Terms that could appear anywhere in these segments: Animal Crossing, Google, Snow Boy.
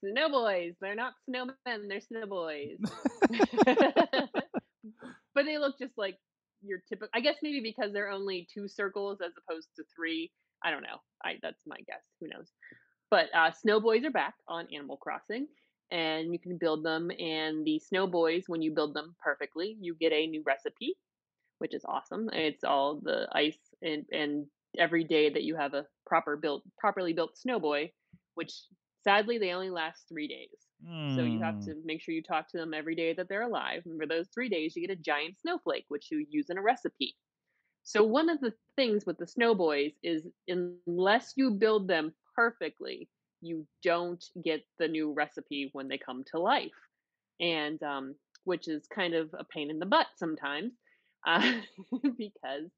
Snow Boys. They're not snowmen, they're Snow Boys. But they look just like your typical, I guess maybe because they're only two circles as opposed to three. I don't know. That's my guess. Who knows? But Snow Boys are back on Animal Crossing, and you can build them. And the Snow Boys, when you build them perfectly, you get a new recipe, which is awesome. It's all the ice, and every day that you have a properly built Snow Boy, which sadly they only last 3 days. So you have to make sure you talk to them every day that they're alive. And for those 3 days, you get a giant snowflake, which you use in a recipe. So one of the things with the Snow Boys is unless you build them perfectly, you don't get the new recipe when they come to life. And which is kind of a pain in the butt sometimes because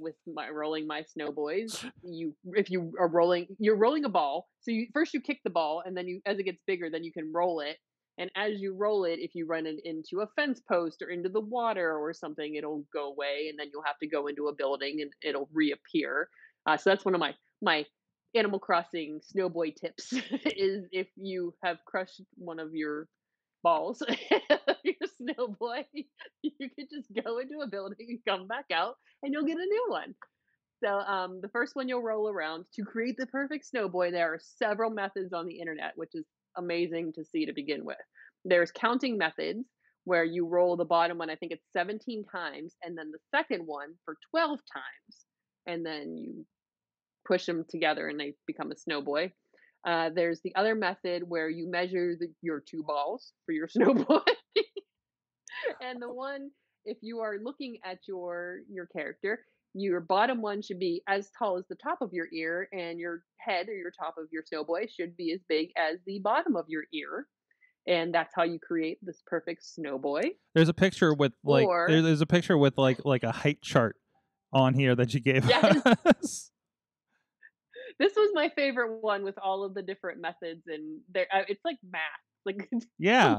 with my rolling my Snow Boys, you're rolling a ball. So first you kick the ball, and then as it gets bigger, then you can roll it. And as you roll it, if you run it into a fence post or into the water or something, it'll go away, and then you'll have to go into a building and it'll reappear. So that's one of my Animal Crossing Snow Boy tips is if you have crushed one of your balls, your Snow Boy, you could just go into a building and come back out and you'll get a new one. So the first one you'll roll around. To create the perfect Snow Boy, there are several methods on the internet, which is amazing to see to begin with. There's counting methods where you roll the bottom one, I think it's 17 times, and then the second one for 12 times, and then you push them together and they become a Snow Boy. There's the other method where you measure your two balls for your Snow Boy. And the one, if you are looking at your character, your bottom one should be as tall as the top of your ear, and your head or your top of your Snow Boy should be as big as the bottom of your ear. And that's how you create this perfect Snow Boy. There's a picture with like a height chart on here that you gave us. This was my favorite one with all of the different methods, and it's like math. Like, yeah, I'm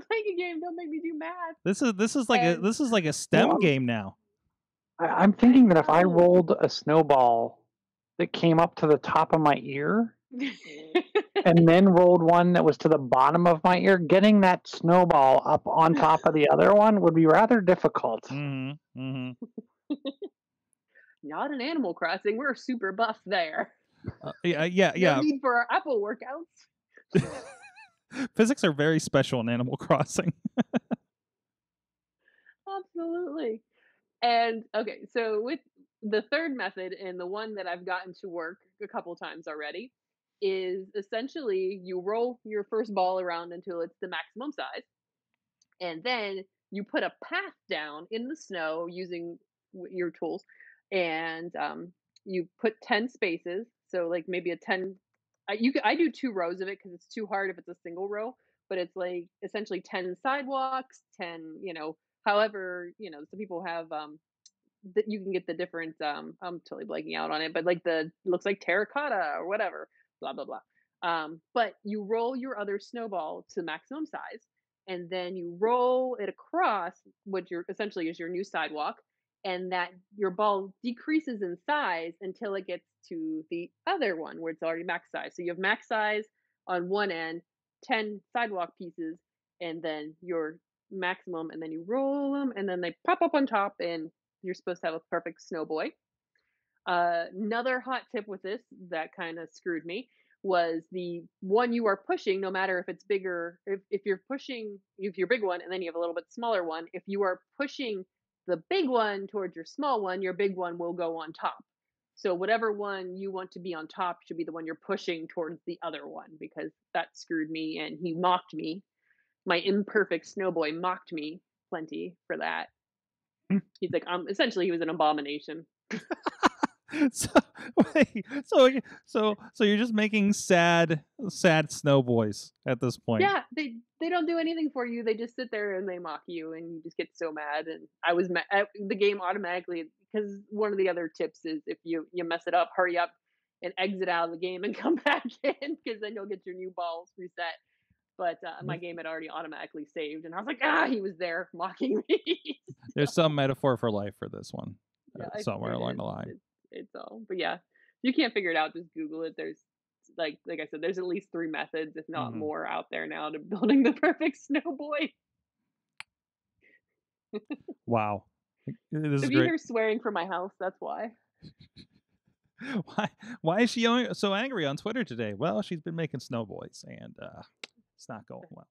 playing a game. Don't make me do math. This is like a STEM game now. I'm thinking that if I rolled a snowball that came up to the top of my ear, and then rolled one that was to the bottom of my ear, getting that snowball up on top of the other one would be rather difficult. Mm-hmm. Mm-hmm. Not an Animal Crossing. We're super buff there. Yeah. No need for our Apple workouts. Physics are very special in Animal Crossing. Absolutely. And okay, so with the third method, and the one that I've gotten to work a couple times already, is essentially you roll your first ball around until it's the maximum size, and then you put a path down in the snow using your tools, and you put 10 spaces. So like maybe a 10, I do 2 rows of it because it's too hard if it's a single row, but it's like essentially 10 sidewalks, 10, however, some people have, that you can get the different, I'm totally blanking out on it, but like looks like terracotta or whatever, blah, blah, blah. But you roll your other snowball to maximum size, and then you roll it across what essentially is your new sidewalk, and that your ball decreases in size until it gets to the other one where it's already max size. So you have max size on one end, 10 sidewalk pieces, and then your maximum, and then you roll them, and then they pop up on top, and you're supposed to have a perfect Snow Boy. Another hot tip with this that kind of screwed me was the one you are pushing, no matter if it's bigger, if you're big one, and then you have a little bit smaller one, if you are pushing the big one towards your small one, your big one will go on top. So whatever one you want to be on top should be the one you're pushing towards the other one, because that screwed me, and he mocked me. My imperfect Snow Boy mocked me plenty for that. He's like, essentially, he was an abomination. So you're just making sad Snow Boys at this point. Yeah, they don't do anything for you. They just sit there and they mock you, and you just get so mad. And I was mad at the game automatically, because one of the other tips is if you mess it up, hurry up and exit out of the game and come back in, because then you'll get your new balls reset. But my game had already automatically saved, and I was like, he was there mocking me. So. There's some metaphor for life for this one, somewhere along the line. It's all, but yeah, you can't figure it out. Just Google it. There's like I said, there's at least 3 methods, if not more, out there now to building the perfect Snow Boy. Wow. This is great. You hear swearing from my house, that's why. Why is she so angry on Twitter today? Well, she's been making Snow Boys, and it's not going well.